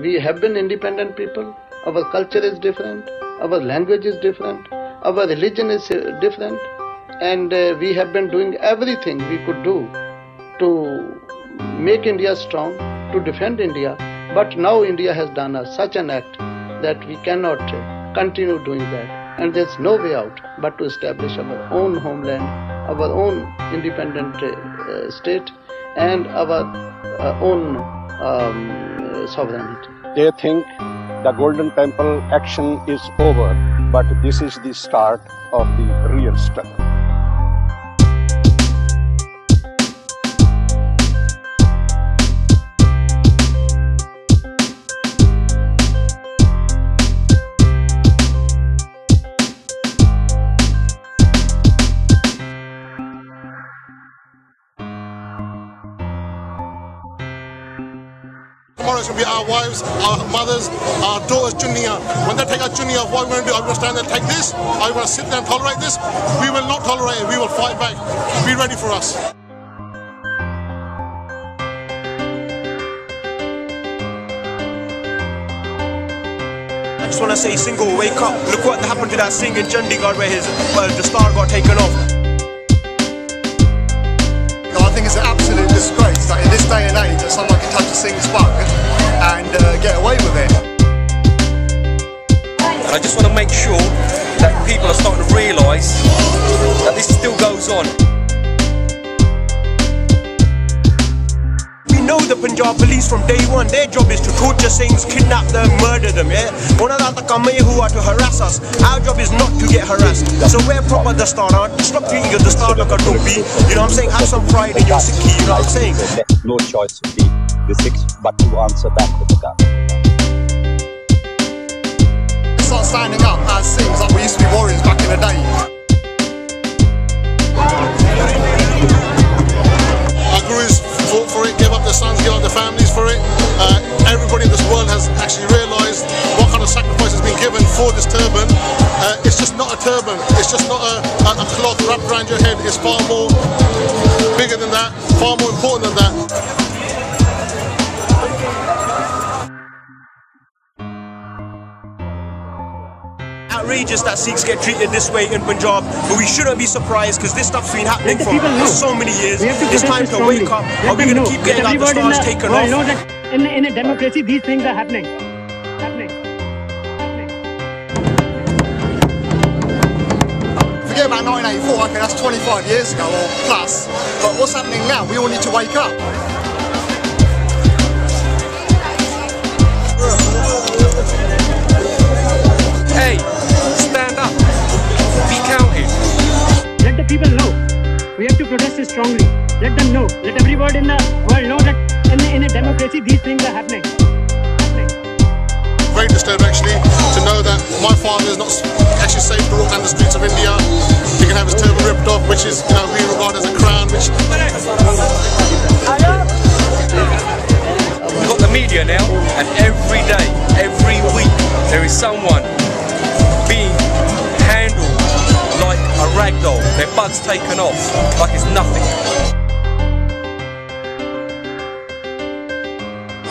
We have been independent people. Our culture is different. Our language is different. Our religion is different. And we have been doing everything we could do to make India strong, to defend India. But now India has done such an act that we cannot continue doing that. And there's no way out but to establish our own homeland, our own independent state, and our own sovereignty. They think the Golden Temple action is over, but this is the start of the real struggle. Tomorrow it's going to be our wives, our mothers, our daughters, chunniya. When they take our chunniya off, what are we going to do? Are we going to stand there and take this? Are we going to sit there and tolerate this? We will not tolerate it. We will fight back. Be ready for us. I just want to say, single, wake up. Look what happened to that singer Chandi God where his the star got taken off. I think it's an absolute disgrace that in this day and age that someone can touch a Sikh's bug and get away with it. And I just want to make sure that people are starting to realise that this still goes on. We know the Punjab police from day one, their job is to torture Sikhs, kidnap them, murder them, yeah? Who are to harass us. Our job is not to get harassed. So we're proper the star. Stop treating you the star like a doobie. You know what I'm saying? Have some pride in your Sikhi. You know what I'm saying? Left no choice to be the Sikhs but to answer back with the gun. It's not standing up as Sikhs like we used to be warriors back in the day. Our gurus fought for it, gave up their sons, gave up their families for it. Everybody in this world has actually realised what kind of sacrifice has been given for this turban. It's just not a turban, it's just not a cloth wrapped around your head. It's far more bigger than that, far more important than that. Outrageous that Sikhs get treated this way in Punjab, but we shouldn't be surprised because this stuff's been happening for so many years. It's time to wake up. Are we going to keep getting the stars taken off? Know that in a democracy, these things are happening. Forget about 1984, okay, that's 25 years ago or plus, but what's happening now? We all need to wake up. Hey, stand up, be counted. Let the people know. We have to protest strongly. Let them know. Let everybody in the world know that in a democracy these things are happening. Very disturbed actually to know that my father is not actually safe to walk down the streets of India. He can have his turban ripped off, which is, you know, we regard as a crown, which... We've got the media now, and every day, every week, there is someone a ragdoll, their buds taken off like it's nothing.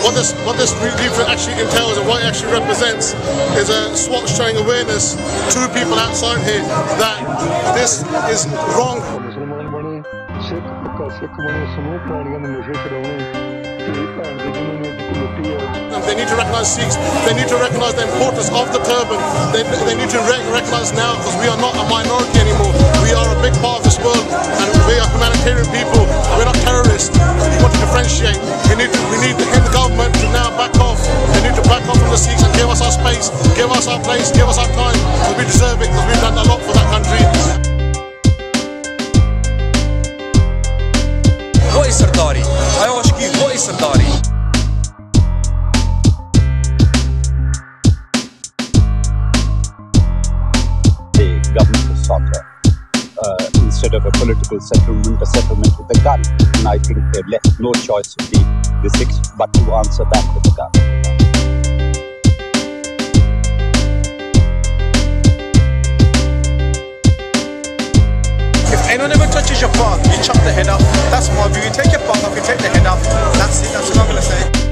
What this movement actually entails and what it actually represents is a SWAT showing awareness to people outside here that this is wrong. They need to recognise Sikhs, they need to recognise the importance of the turban, they need to recognise now because we are not a minority anymore, we are a big part of this world and we are humanitarian people, we're not terrorists, we want to differentiate, we need the Hindu government to now back off, they need to back off from the Sikhs and give us our space, give us our place, give us our time, because we deserve it, because we've done a lot for that country. What is Sardari? I ask you, what is Sardari? Instead of a political settlement, a settlement with a gun. And I think they've left no choice to be the Sikhs but to answer back with a gun. If anyone ever touches your bark, you chop the head off. That's my view. You take your bark off, you take the head off. That's it, that's what I'm going to say.